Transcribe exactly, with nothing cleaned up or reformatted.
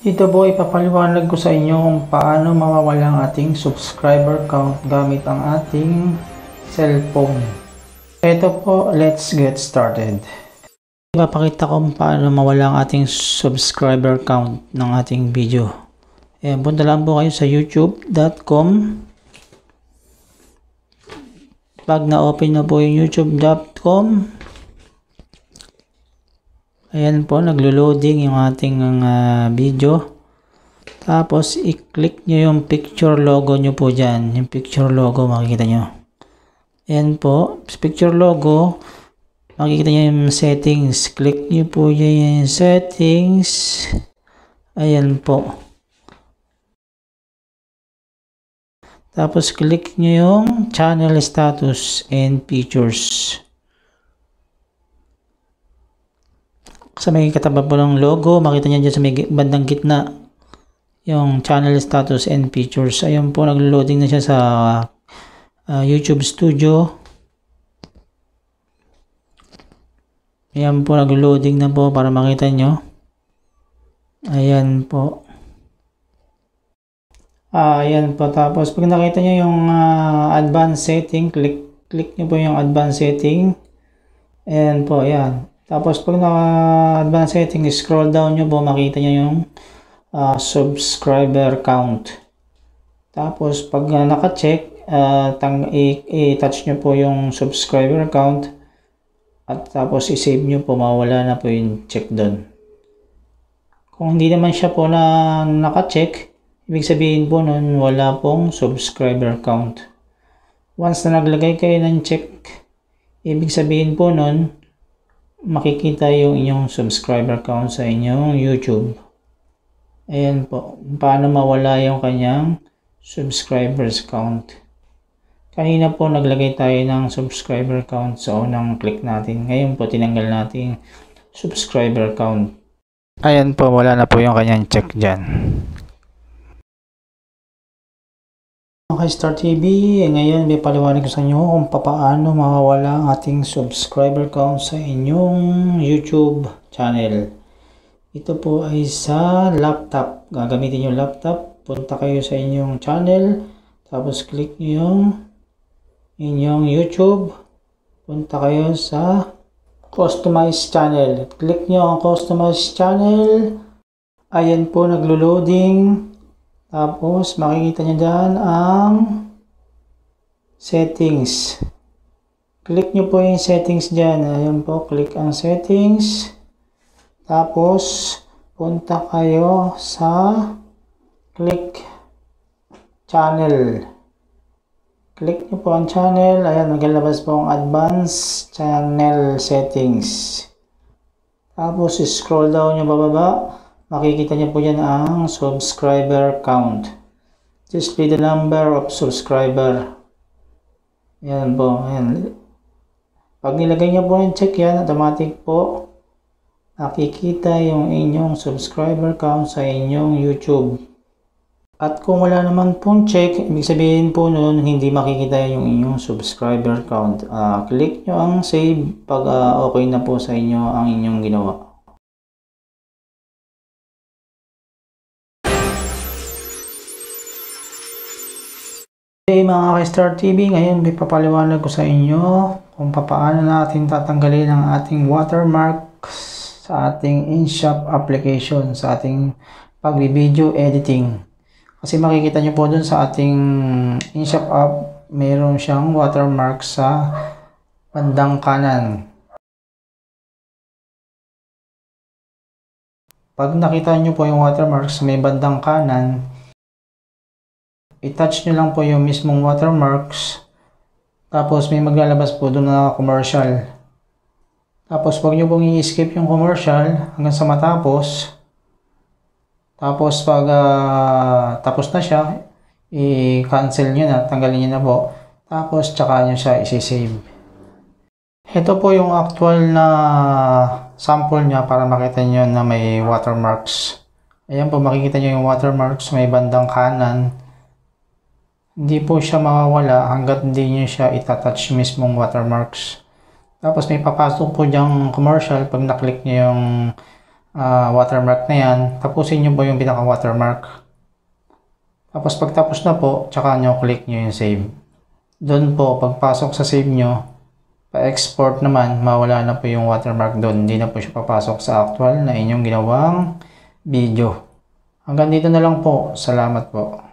Dito po ipapaliwanag ko sa inyo kung paano mawawala ang ating subscriber count gamit ang ating cellphone. Ito po, let's get started. Ipapakita ko kung paano mawala ang ating subscriber count ng ating video. Ayan, punta lang po kayo sa youtube dot com. Pag na-open na po yung youtube dot com, ayan po, naglo-loading yung ating uh, video. Tapos, i-click nyo yung picture logo nyo po dyan. Yung picture logo, makikita nyo. Ayan po, picture logo, makikita nyo yung settings. Click nyo po dyan yung settings. Ayan po. Tapos, click nyo yung channel status and features. Sa may kataba po ng logo, makita nyo dyan sa may bandang gitna yung channel status and features. Ayun po, naglo-loading na siya sa uh, YouTube Studio. Ayan po, naglo-loading na po para makita nyo. Ayan po. Ah, ayan po. Tapos pag nakita nyo yung uh, advanced setting, click, click nyo po yung advanced setting. Ayan po, ayan. Tapos pag naka-advanced setting, scroll down nyo po, makita nyo yung uh, subscriber count. Tapos pag uh, naka-check, uh, i-touch nyo po yung subscriber count. At tapos i-save nyo po, mawala na po yung check doon. Kung hindi naman siya po na naka-check, ibig sabihin po nun wala pong subscriber count. Once na naglagay kayo ng check, ibig sabihin po nun, makikita yung inyong subscriber count sa inyong YouTube. Ayan po, paano mawala yung kanyang subscribers count. Kanina po naglagay tayo ng subscriber count sa unang click natin. Ngayon po tinanggal natin subscriber count. Ayan po, wala na po yung kanyang check dyan. Okay, Star T V, ngayon may paliwanag ko sa inyo kung paano mawawala ang ating subscriber count sa inyong YouTube channel. Ito po ay sa laptop. Gagamitin yung laptop, punta kayo sa inyong channel, tapos click nyo yung inyong YouTube, punta kayo sa customize channel. Click nyo ang customize channel, ayan po naglo-loading. Tapos, makikita nyo dyan ang settings. Click nyo po yung settings dyan. Ayan po, click ang settings. Tapos, punta kayo sa click channel. Click nyo po ang channel. Ayan, maglalabas po ang advanced channel settings. Tapos, scroll down nyo bababa. Makikita niyo po dyan ang subscriber count. Display the number of subscriber. Ayan po. Ayan. Pag nilagay niyo po yung check yan, automatic po nakikita yung inyong subscriber count sa inyong YouTube. At kung wala naman pong check, ibig sabihin po nun, hindi makikita yung inyong subscriber count. Uh, click nyo ang save pag uh, okay na po sa inyo ang inyong ginawa. Okay mga ka-Star T V, ngayon may papaliwanag ko sa inyo kung paano natin tatanggalin ang ating watermark sa ating InShot application, sa ating pag-video editing. Kasi makikita nyo po dun sa ating InShot app, mayroon siyang watermark sa bandang kanan. Pag nakita nyo po yung watermark sa may bandang kanan, i-touch nyo lang po yung mismong watermarks. Tapos may maglalabas po doon na commercial. Tapos wag nyo pong i-skip yung commercial hanggang sa matapos. Tapos pag uh, tapos na siya, i-cancel nyo na, tanggalin nyo na po. Tapos tsaka nyo siya isi-save. Ito po yung actual na sample nya para makita nyo na may watermarks. Ayan po, makikita nyo yung watermarks may bandang kanan. Hindi po siya mawawala hanggat hindi nyo siya itatouch mismong watermarks. Tapos may papasok po dyang commercial pag naklik nyo yung uh, watermark na yan, tapusin nyo po yung pinaka watermark. Tapos pagtapos na po, tsaka nyo click nyo yung save. Doon po, pagpasok sa save nyo, pa-export naman, mawala na po yung watermark doon. Hindi na po siya papasok sa actual na inyong ginawang video. Hanggang dito na lang po. Salamat po.